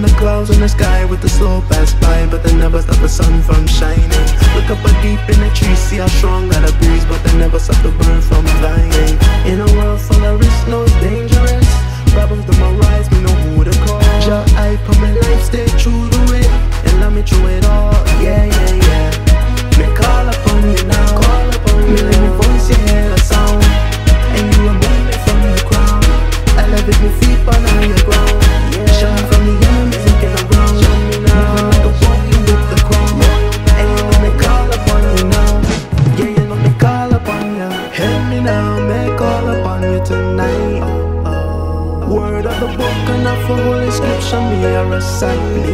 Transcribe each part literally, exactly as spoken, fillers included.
on the clouds in the sky with the slow pass by, but they never stop the sun from shining. Look up a deep in the trees, see how strong that a breeze, but they never stop the bird from flying. In a world full of risk, no dangerous problems them arise, me know who to call. Jah, I put my life, stay true to it, and let me through it all. Yeah, yeah, yeah. Me call upon you now, call upon me, let me voice your head a sound, and you will move me from the ground. I love it, me feet on higher ground. Holy scripture, me a recite.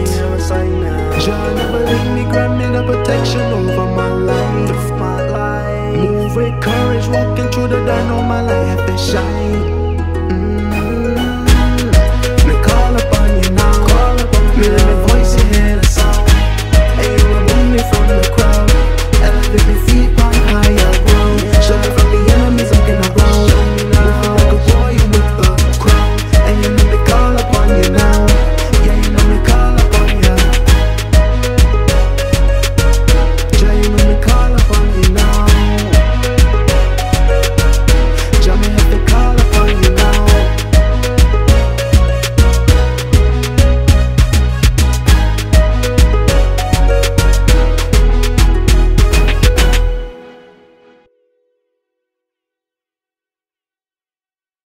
Jah never leave me, grant me the protection over my life. Move with courage, walking through the dawn of my life.